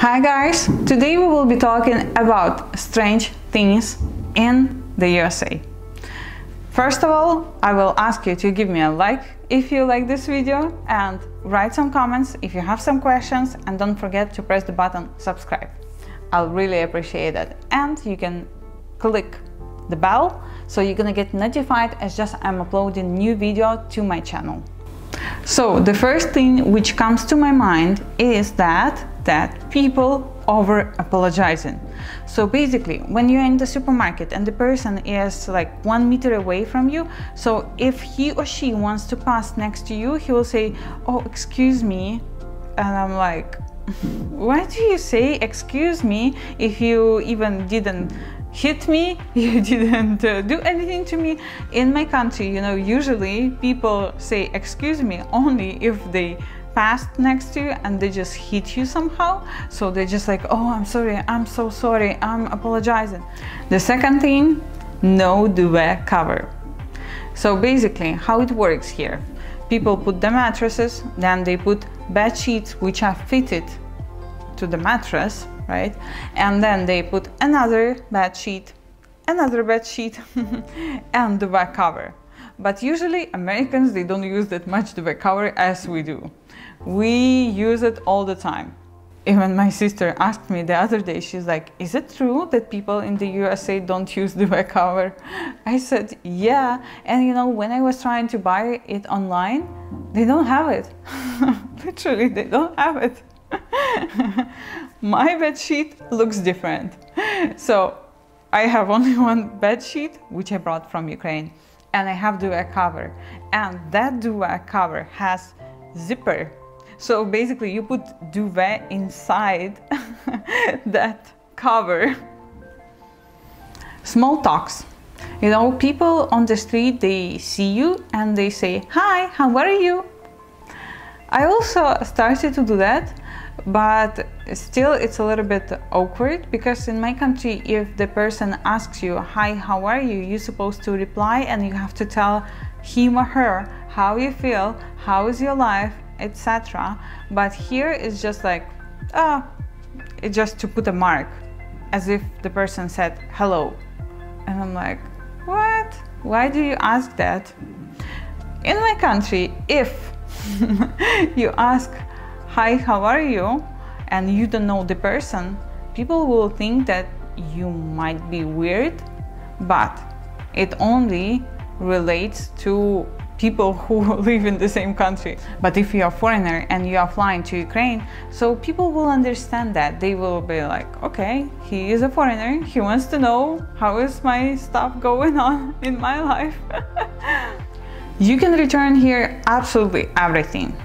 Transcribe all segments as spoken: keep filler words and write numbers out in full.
Hi guys, today we will be talking about strange things in the U S A. First of all, I will ask you to give me a like if you like this video and write some comments if you have some questions, and don't forget to press the button subscribe. I'll really appreciate it. And you can click the bell so you're gonna get notified as just I'm uploading new video to my channel. So the first thing which comes to my mind is that that people over apologizing. So basically, when you're in the supermarket and the person is like one meter away from you, so if he or she wants to pass next to you, he will say, "Oh, excuse me," and I'm like, why do you say excuse me if you even didn't hit me, you didn't uh, do anything to me? In my country, you know, usually people say excuse me only if they passed next to you and they just hit you somehow. So they're just like, oh, I'm sorry, I'm so sorry, I'm apologizing. The second thing, no duvet cover. So basically how it works here, people put the mattresses, then they put bed sheets which are fitted to the mattress, right? And then they put another bed sheet, another bed sheet, and duvet cover. But usually Americans, they don't use that much duvet cover as we do. We use it all the time. Even my sister asked me the other day, she's like, is it true that people in the U S A don't use duvet cover? I said, yeah. And you know, when I was trying to buy it online, they don't have it. Literally, they don't have it. My bed sheet looks different. So I have only one bed sheet, which I brought from Ukraine, and I have duvet cover. And that duvet cover has zipper. So basically you put duvet inside that cover. Small talks. You know, people on the street, they see you and they say, hi, how are you? I also started to do that, but still it's a little bit awkward, because in my country, if the person asks you, hi, how are you? You're supposed to reply and you have to tell him or her how you feel, how is your life, et cetera. But here it's just like, ah, oh, it's just to put a mark, as if the person said hello. And I'm like, what? Why do you ask that? In my country, if you ask, hi, how are you? And you don't know the person, people will think that you might be weird, but it only relates to people who live in the same country. But if you're a foreigner and you are flying to Ukraine, so people will understand that. They will be like, okay, he is a foreigner, he wants to know how is my stuff going on in my life. You can return here absolutely everything.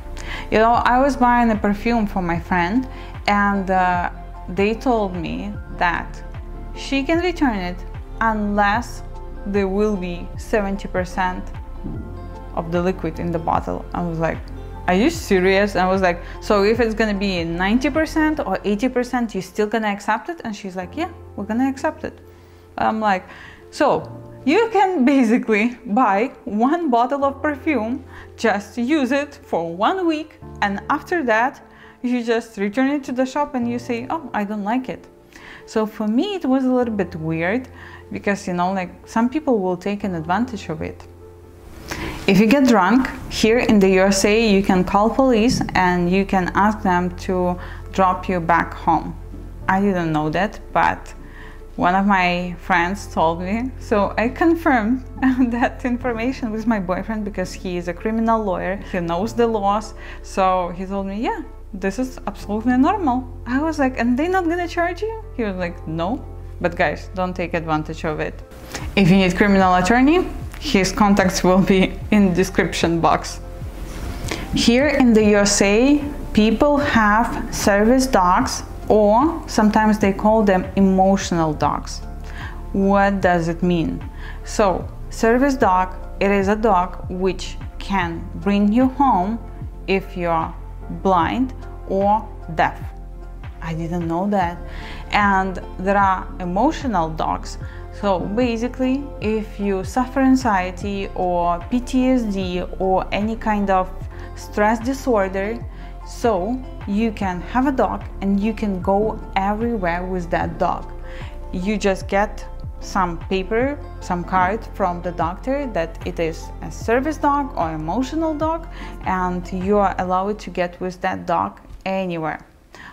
You know, I was buying a perfume for my friend, and uh, they told me that she can return it unless there will be seventy percent of the liquid in the bottle. I was like, are you serious? I was like, so if it's gonna be ninety percent or eighty percent, you're still gonna accept it? And she's like, yeah, we're gonna accept it. I'm like, so you can basically buy one bottle of perfume, just use it for one week, and after that, you just return it to the shop and you say, oh, I don't like it. So for me, it was a little bit weird, because, you know, like some people will take an advantage of it. If you get drunk here in the U S A, you can call police and you can ask them to drop you back home. I didn't know that, but one of my friends told me, so I confirmed that information with my boyfriend, because he is a criminal lawyer, he knows the laws, so he told me, yeah, this is absolutely normal. I was like, and they're not gonna charge you? He was like, no, but guys, don't take advantage of it. If you need criminal attorney, his contacts will be in description box. Here in the U S A, people have service dogs, or sometimes they call them emotional dogs. What does it mean? So, service dog, it is a dog which can bring you home if you're blind or deaf. I didn't know that. And there are emotional dogs. So basically, if you suffer anxiety or P T S D or any kind of stress disorder, So you can have a dog and you can go everywhere with that dog. You just get some paper, some card from the doctor that it is a service dog or emotional dog, and you are allowed to get with that dog anywhere.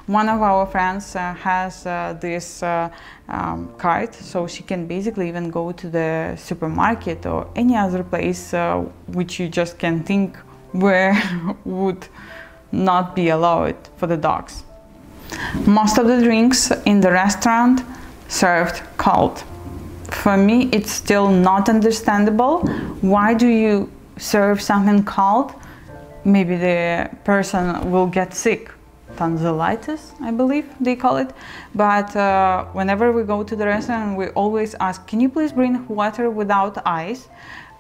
One of our friends uh, has uh, this uh, um, card, so she can basically even go to the supermarket or any other place uh, which you just can think where would not be allowed for the dogs. Most of the drinks in the restaurant served cold. For me, it's still not understandable. Why do you serve something cold? Maybe the person will get sick. Tonsillitis, I believe they call it. But uh, whenever we go to the restaurant, we always ask, can you please bring water without ice?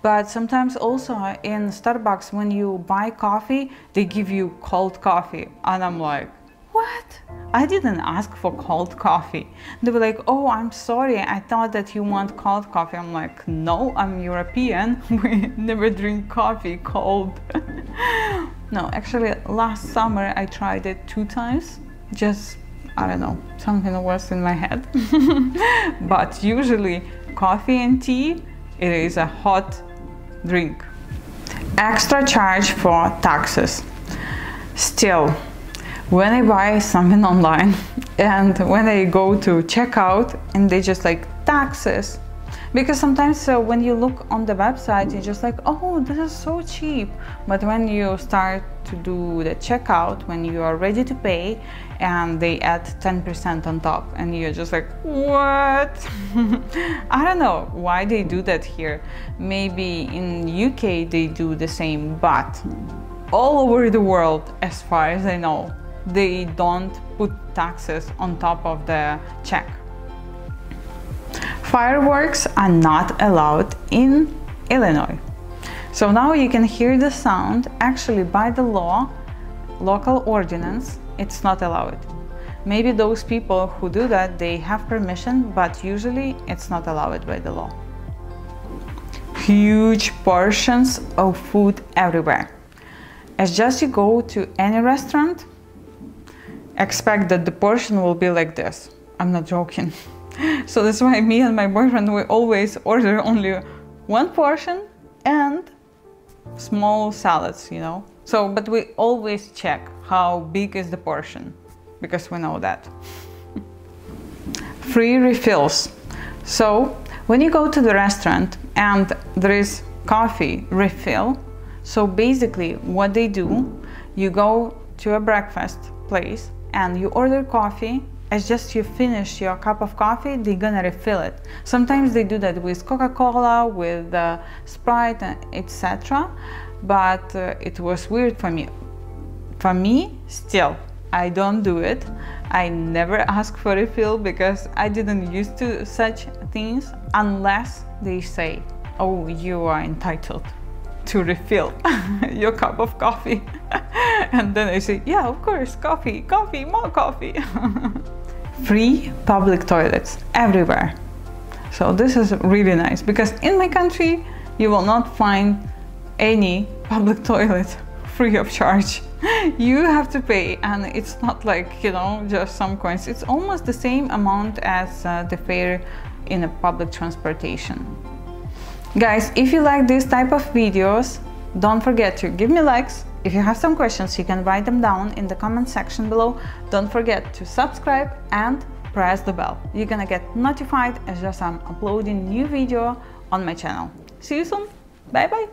But sometimes also in Starbucks, when you buy coffee, they give you cold coffee. And I'm like, what? I didn't ask for cold coffee. They were like, oh, I'm sorry. I thought that you want cold coffee. I'm like, no, I'm European. We never drink coffee cold. No, actually, last summer I tried it two times. Just, I don't know, something was in my head. But usually coffee and tea, it is a hot drink. Extra charge for taxes. Still, when I buy something online and when I go to checkout and they just like taxes, because sometimes uh, when you look on the website, you're just like, oh, this is so cheap. But when you start to do the checkout, when you are ready to pay, and they add ten percent on top, and you're just like, what? I don't know why they do that here. Maybe in U K they do the same, but all over the world, as far as I know, they don't put taxes on top of the check. Fireworks are not allowed in Illinois. So now you can hear the sound. Actually, by the law, local ordinance, it's not allowed. Maybe those people who do that, they have permission, but usually it's not allowed by the law. Huge portions of food everywhere. As just you go to any restaurant, expect that the portion will be like this. I'm not joking. So that's why me and my boyfriend, we always order only one portion and small salads, you know. So, but we always check how big is the portion, because we know that. Free refills. So when you go to the restaurant and there is coffee refill, so basically what they do, you go to a breakfast place and you order coffee. As just you finish your cup of coffee, they're gonna refill it. Sometimes they do that with Coca-Cola, with uh, Sprite, et cetera. But uh, it was weird for me. For me, still, I don't do it. I never ask for refill because I didn't used to such things unless they say, oh, you are entitled to refill your cup of coffee. And then I say, yeah, of course, coffee, coffee, more coffee. Free public toilets everywhere. So this is really nice, because in my country, you will not find any public toilet free of charge. You have to pay, and it's not like, you know, just some coins. It's almost the same amount as uh, the fare in a public transportation. Guys, if you like this type of videos, don't forget to give me likes. If you have some questions, you can write them down in the comment section below. Don't forget to subscribe and press the bell. You're gonna get notified as I'm uploading new video on my channel. See you soon. Bye bye.